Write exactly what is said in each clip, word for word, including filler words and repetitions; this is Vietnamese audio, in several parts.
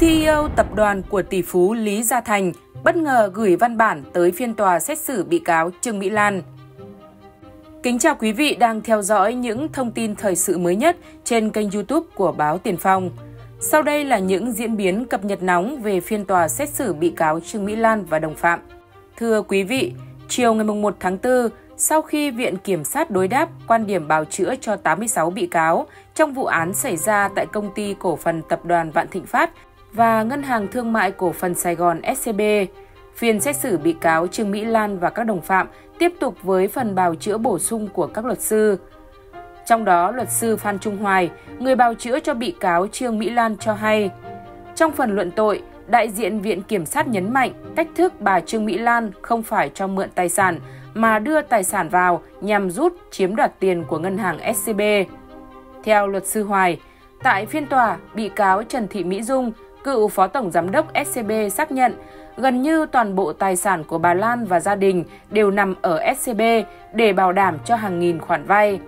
xê e ô tập đoàn của tỷ phú Lý Gia Thành bất ngờ gửi văn bản tới phiên tòa xét xử bị cáo Trương Mỹ Lan. Kính chào quý vị đang theo dõi những thông tin thời sự mới nhất trên kênh YouTube của báo Tiền Phong. Sau đây là những diễn biến cập nhật nóng về phiên tòa xét xử bị cáo Trương Mỹ Lan và đồng phạm. Thưa quý vị, chiều ngày mùng một tháng tư, sau khi Viện Kiểm sát đối đáp quan điểm bào chữa cho tám mươi sáu bị cáo trong vụ án xảy ra tại Công ty Cổ phần Tập đoàn Vạn Thịnh Phát và Ngân hàng Thương mại Cổ phần Sài Gòn ét xê bê, phiên xét xử bị cáo Trương Mỹ Lan và các đồng phạm tiếp tục với phần bào chữa bổ sung của các luật sư. Trong đó, luật sư Phan Trung Hoài, người bào chữa cho bị cáo Trương Mỹ Lan cho hay, trong phần luận tội, đại diện Viện Kiểm sát nhấn mạnh cách thức bà Trương Mỹ Lan không phải cho mượn tài sản mà đưa tài sản vào nhằm rút chiếm đoạt tiền của ngân hàng ét xê bê. Theo luật sư Hoài, tại phiên tòa, bị cáo Trần Thị Mỹ Dung, cựu Phó Tổng Giám đốc ét xê bê xác nhận gần như toàn bộ tài sản của bà Lan và gia đình đều nằm ở ét xê bê để bảo đảm cho hàng nghìn khoản vay.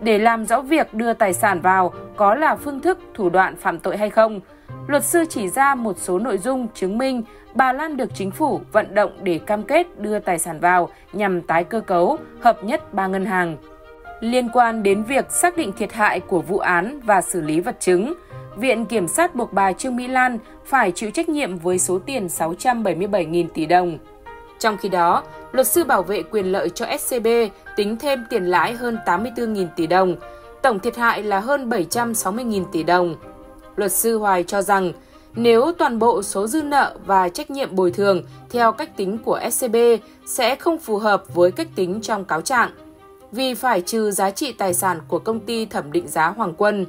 Để làm rõ việc đưa tài sản vào có là phương thức, thủ đoạn phạm tội hay không, luật sư chỉ ra một số nội dung chứng minh bà Lan được chính phủ vận động để cam kết đưa tài sản vào nhằm tái cơ cấu, hợp nhất ba ngân hàng. Liên quan đến việc xác định thiệt hại của vụ án và xử lý vật chứng, Viện Kiểm sát buộc bà Trương Mỹ Lan phải chịu trách nhiệm với số tiền sáu trăm bảy mươi bảy nghìn tỷ đồng. Trong khi đó, luật sư bảo vệ quyền lợi cho ét xê bê tính thêm tiền lãi hơn tám mươi tư nghìn tỷ đồng, tổng thiệt hại là hơn bảy trăm sáu mươi nghìn tỷ đồng. Luật sư Hoài cho rằng, nếu toàn bộ số dư nợ và trách nhiệm bồi thường theo cách tính của ét xê bê sẽ không phù hợp với cách tính trong cáo trạng, vì phải trừ giá trị tài sản của công ty thẩm định giá Hoàng Quân.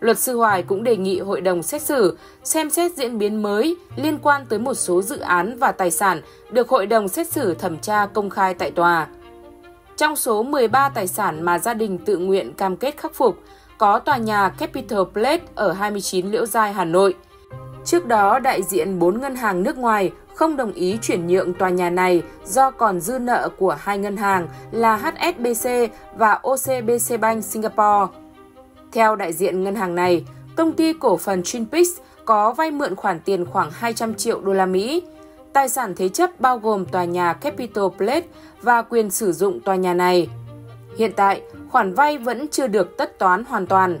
Luật sư Hoài cũng đề nghị hội đồng xét xử xem xét diễn biến mới liên quan tới một số dự án và tài sản được hội đồng xét xử thẩm tra công khai tại tòa. Trong số mười ba tài sản mà gia đình tự nguyện cam kết khắc phục, có tòa nhà Capital Place ở hai mươi chín Liễu Giai, Hà Nội. Trước đó, đại diện bốn ngân hàng nước ngoài không đồng ý chuyển nhượng tòa nhà này do còn dư nợ của hai ngân hàng là hát ét bê xê và ô xê bê xê Bank Singapore. Theo đại diện ngân hàng này, công ty cổ phần Twin Peaks có vay mượn khoản tiền khoảng hai trăm triệu đô la Mỹ. Tài sản thế chấp bao gồm tòa nhà Capital Place và quyền sử dụng tòa nhà này. Hiện tại, khoản vay vẫn chưa được tất toán hoàn toàn.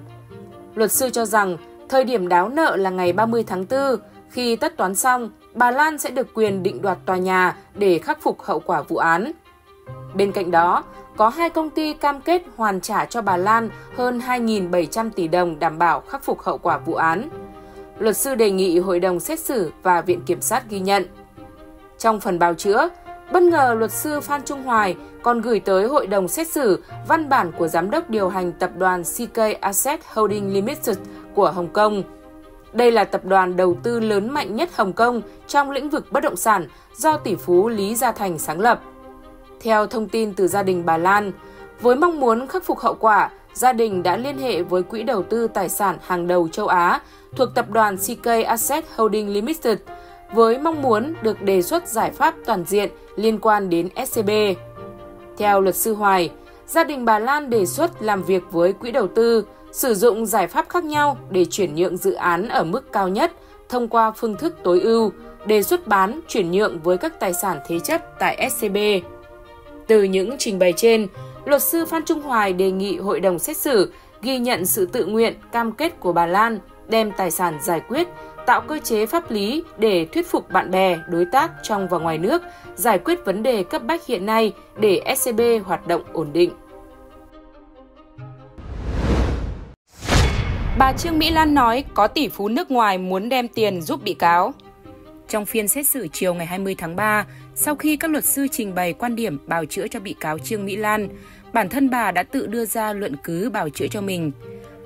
Luật sư cho rằng, thời điểm đáo nợ là ngày ba mươi tháng tư, khi tất toán xong, bà Lan sẽ được quyền định đoạt tòa nhà để khắc phục hậu quả vụ án. Bên cạnh đó, có hai công ty cam kết hoàn trả cho bà Lan hơn hai nghìn bảy trăm tỷ đồng đảm bảo khắc phục hậu quả vụ án. Luật sư đề nghị hội đồng xét xử và Viện Kiểm sát ghi nhận. Trong phần bào chữa, bất ngờ luật sư Phan Trung Hoài còn gửi tới hội đồng xét xử văn bản của Giám đốc điều hành tập đoàn xê ca Asset Holdings Limited của Hồng Kông. Đây là tập đoàn đầu tư lớn mạnh nhất Hồng Kông trong lĩnh vực bất động sản do tỷ phú Lý Gia Thành sáng lập. Theo thông tin từ gia đình bà Lan, với mong muốn khắc phục hậu quả, gia đình đã liên hệ với quỹ đầu tư tài sản hàng đầu châu Á thuộc tập đoàn xê ca Asset Holdings Limited với mong muốn được đề xuất giải pháp toàn diện liên quan đến ét xê bê. Theo luật sư Hoài, gia đình bà Lan đề xuất làm việc với quỹ đầu tư, sử dụng giải pháp khác nhau để chuyển nhượng dự án ở mức cao nhất thông qua phương thức tối ưu, đề xuất bán, chuyển nhượng với các tài sản thế chấp tại ét xê bê. Từ những trình bày trên, luật sư Phan Trung Hoài đề nghị hội đồng xét xử ghi nhận sự tự nguyện, cam kết của bà Lan đem tài sản giải quyết, tạo cơ chế pháp lý để thuyết phục bạn bè, đối tác trong và ngoài nước, giải quyết vấn đề cấp bách hiện nay để ét xê bê hoạt động ổn định. Bà Trương Mỹ Lan nói có tỷ phú nước ngoài muốn đem tiền giúp bị cáo. Trong phiên xét xử chiều ngày hai mươi tháng ba, sau khi các luật sư trình bày quan điểm bào chữa cho bị cáo Trương Mỹ Lan, bản thân bà đã tự đưa ra luận cứ bào chữa cho mình.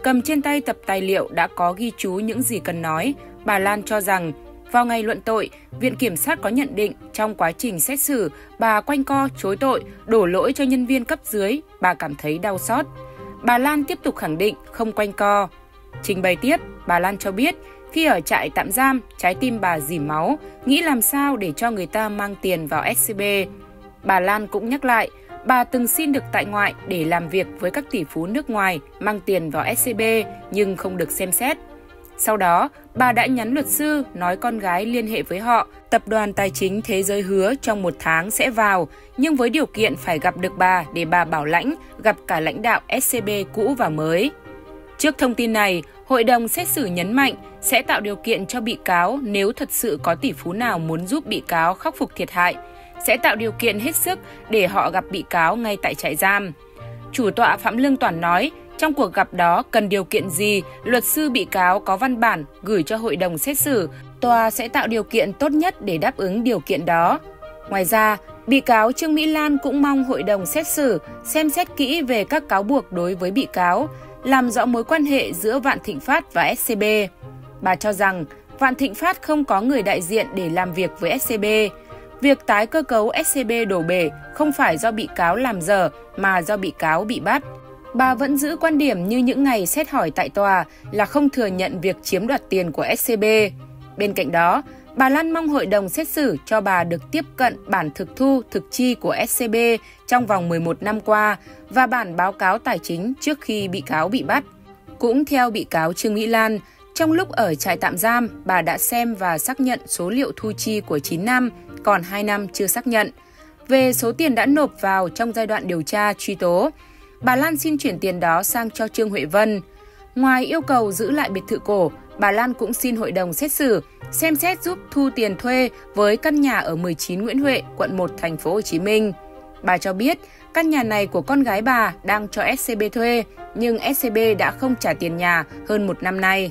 Cầm trên tay tập tài liệu đã có ghi chú những gì cần nói, bà Lan cho rằng vào ngày luận tội, Viện Kiểm sát có nhận định trong quá trình xét xử, bà quanh co, chối tội, đổ lỗi cho nhân viên cấp dưới, bà cảm thấy đau xót. Bà Lan tiếp tục khẳng định không quanh co. Trình bày tiếp, bà Lan cho biết, khi ở trại tạm giam, trái tim bà rỉ máu, nghĩ làm sao để cho người ta mang tiền vào ét xê bê. Bà Lan cũng nhắc lại, bà từng xin được tại ngoại để làm việc với các tỷ phú nước ngoài mang tiền vào ét xê bê nhưng không được xem xét. Sau đó, bà đã nhắn luật sư nói con gái liên hệ với họ. Tập đoàn Tài chính Thế giới hứa trong một tháng sẽ vào, nhưng với điều kiện phải gặp được bà để bà bảo lãnh, gặp cả lãnh đạo ét xê bê cũ và mới. Trước thông tin này, Hội đồng xét xử nhấn mạnh sẽ tạo điều kiện cho bị cáo nếu thật sự có tỷ phú nào muốn giúp bị cáo khắc phục thiệt hại, sẽ tạo điều kiện hết sức để họ gặp bị cáo ngay tại trại giam. Chủ tọa Phạm Lương Toản nói, trong cuộc gặp đó cần điều kiện gì, luật sư bị cáo có văn bản gửi cho hội đồng xét xử, tòa sẽ tạo điều kiện tốt nhất để đáp ứng điều kiện đó. Ngoài ra, bị cáo Trương Mỹ Lan cũng mong hội đồng xét xử xem xét kỹ về các cáo buộc đối với bị cáo, làm rõ mối quan hệ giữa Vạn Thịnh Phát và ét xê bê. Bà cho rằng Vạn Thịnh Phát không có người đại diện để làm việc với ét xê bê. Việc tái cơ cấu ét xê bê đổ bể không phải do bị cáo làm dở mà do bị cáo bị bắt. Bà vẫn giữ quan điểm như những ngày xét hỏi tại tòa là không thừa nhận việc chiếm đoạt tiền của ét xê bê. Bên cạnh đó, bà Lan mong hội đồng xét xử cho bà được tiếp cận bản thực thu, thực chi của ét xê bê trong vòng mười một năm qua và bản báo cáo tài chính trước khi bị cáo bị bắt. Cũng theo bị cáo Trương Mỹ Lan, trong lúc ở trại tạm giam, bà đã xem và xác nhận số liệu thu chi của chín năm, còn hai năm chưa xác nhận. Về số tiền đã nộp vào trong giai đoạn điều tra truy tố, bà Lan xin chuyển tiền đó sang cho Trương Huệ Vân. Ngoài yêu cầu giữ lại biệt thự cổ, bà Lan cũng xin hội đồng xét xử xem xét giúp thu tiền thuê với căn nhà ở mười chín Nguyễn Huệ, quận một, thành phố Hồ Chí Minh. Bà cho biết căn nhà này của con gái bà đang cho ét xê bê thuê, nhưng ét xê bê đã không trả tiền nhà hơn một năm nay.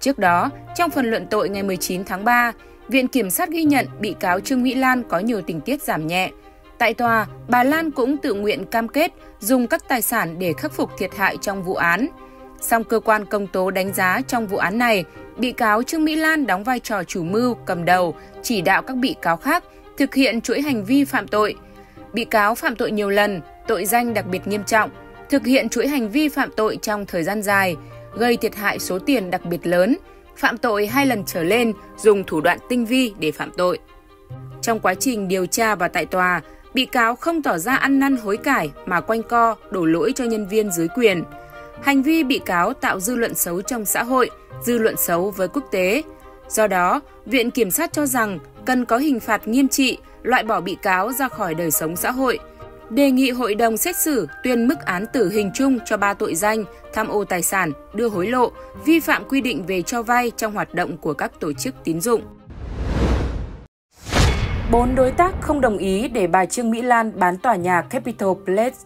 Trước đó, trong phần luận tội ngày mười chín tháng ba, Viện Kiểm sát ghi nhận bị cáo Trương Mỹ Lan có nhiều tình tiết giảm nhẹ. Tại tòa, bà Lan cũng tự nguyện cam kết dùng các tài sản để khắc phục thiệt hại trong vụ án. Song cơ quan công tố đánh giá trong vụ án này, bị cáo Trương Mỹ Lan đóng vai trò chủ mưu, cầm đầu, chỉ đạo các bị cáo khác thực hiện chuỗi hành vi phạm tội. Bị cáo phạm tội nhiều lần, tội danh đặc biệt nghiêm trọng, thực hiện chuỗi hành vi phạm tội trong thời gian dài, gây thiệt hại số tiền đặc biệt lớn, phạm tội hai lần trở lên, dùng thủ đoạn tinh vi để phạm tội. Trong quá trình điều tra và tại tòa, bị cáo không tỏ ra ăn năn hối cải mà quanh co, đổ lỗi cho nhân viên dưới quyền. Hành vi bị cáo tạo dư luận xấu trong xã hội, dư luận xấu với quốc tế. Do đó, Viện Kiểm sát cho rằng cần có hình phạt nghiêm trị, loại bỏ bị cáo ra khỏi đời sống xã hội. Đề nghị hội đồng xét xử tuyên mức án tử hình chung cho ba tội danh tham ô tài sản, đưa hối lộ, vi phạm quy định về cho vay trong hoạt động của các tổ chức tín dụng. Bốn đối tác không đồng ý để bà Trương Mỹ Lan bán tòa nhà Capital Place.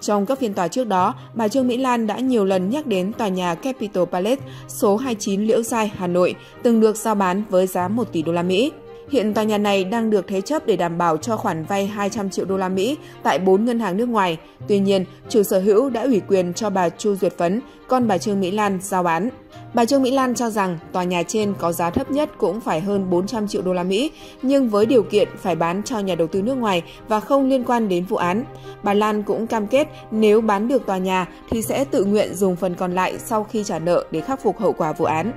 Trong các phiên tòa trước đó, bà Trương Mỹ Lan đã nhiều lần nhắc đến tòa nhà Capital Place số hai mươi chín Liễu Giai, Hà Nội, từng được giao bán với giá một tỷ đô la Mỹ. Hiện tòa nhà này đang được thế chấp để đảm bảo cho khoản vay hai trăm triệu đô la Mỹ tại bốn ngân hàng nước ngoài. Tuy nhiên, chủ sở hữu đã ủy quyền cho bà Chu Duyệt Phấn, con bà Trương Mỹ Lan, giao bán. Bà Trương Mỹ Lan cho rằng tòa nhà trên có giá thấp nhất cũng phải hơn bốn trăm triệu đô la Mỹ, nhưng với điều kiện phải bán cho nhà đầu tư nước ngoài và không liên quan đến vụ án. Bà Lan cũng cam kết nếu bán được tòa nhà thì sẽ tự nguyện dùng phần còn lại sau khi trả nợ để khắc phục hậu quả vụ án.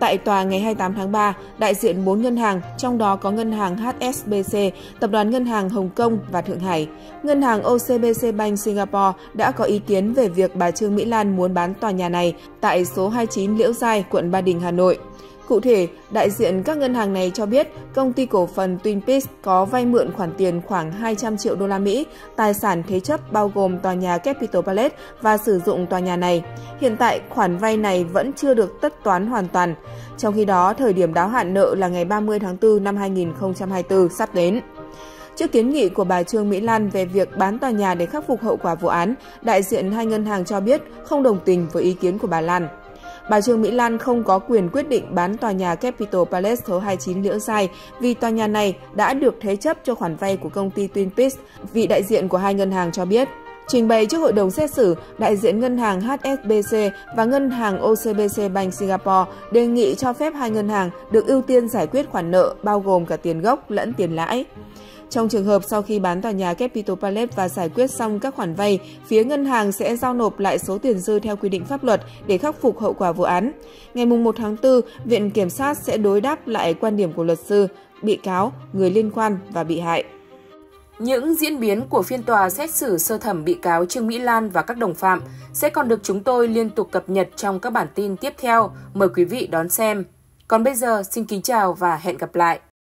Tại tòa ngày hai mươi tám tháng ba, đại diện bốn ngân hàng, trong đó có ngân hàng hát ét bê xê, Tập đoàn Ngân hàng Hồng Kông và Thượng Hải. Ngân hàng ô xê bê xê Bank Singapore đã có ý kiến về việc bà Trương Mỹ Lan muốn bán tòa nhà này tại số hai mươi chín Liễu Giai, quận Ba Đình, Hà Nội. Cụ thể, đại diện các ngân hàng này cho biết công ty cổ phần Twin Peaks có vay mượn khoản tiền khoảng hai trăm triệu đô la Mỹ, tài sản thế chấp bao gồm tòa nhà Capital Place và sử dụng tòa nhà này. Hiện tại, khoản vay này vẫn chưa được tất toán hoàn toàn. Trong khi đó, thời điểm đáo hạn nợ là ngày ba mươi tháng tư năm hai nghìn không trăm hai mươi tư sắp đến. Trước kiến nghị của bà Trương Mỹ Lan về việc bán tòa nhà để khắc phục hậu quả vụ án, đại diện hai ngân hàng cho biết không đồng tình với ý kiến của bà Lan. Bà Trương Mỹ Lan không có quyền quyết định bán tòa nhà Capital Place số hai mươi chín Liễu Giai vì tòa nhà này đã được thế chấp cho khoản vay của công ty Twin Peaks, vị đại diện của hai ngân hàng cho biết. Trình bày trước hội đồng xét xử, đại diện ngân hàng hát ét bê xê và ngân hàng ô xê bê xê Bank Singapore đề nghị cho phép hai ngân hàng được ưu tiên giải quyết khoản nợ bao gồm cả tiền gốc lẫn tiền lãi. Trong trường hợp sau khi bán tòa nhà Capital Place và giải quyết xong các khoản vay, phía ngân hàng sẽ giao nộp lại số tiền dư theo quy định pháp luật để khắc phục hậu quả vụ án. Ngày mùng một tháng tư, Viện Kiểm sát sẽ đối đáp lại quan điểm của luật sư, bị cáo, người liên quan và bị hại. Những diễn biến của phiên tòa xét xử sơ thẩm bị cáo Trương Mỹ Lan và các đồng phạm sẽ còn được chúng tôi liên tục cập nhật trong các bản tin tiếp theo. Mời quý vị đón xem. Còn bây giờ, xin kính chào và hẹn gặp lại!